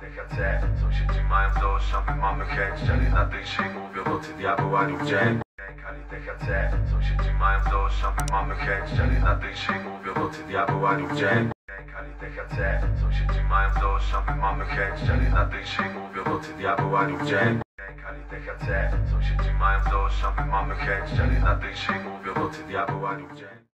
THC, sąsiedzi mają dość, a my mamy chęć. Czary na tej szyi mówią nocy diabeł, ani w dzień. Kali THC, sąsiedzi mają dość, a my mamy chęć. Czary na tej szyi mówią nocy diabeł, ani w dzień. Kali THC, sąsiedzi mają dość, a my mamy chęć. Czary na tej szyi mówią nocy diabeł, ani w dzień. Kali THC, sąsiedzi mają dość, a my mamy chęć. Czary na tej szyi mówią nocy diabeł, ani w dzień.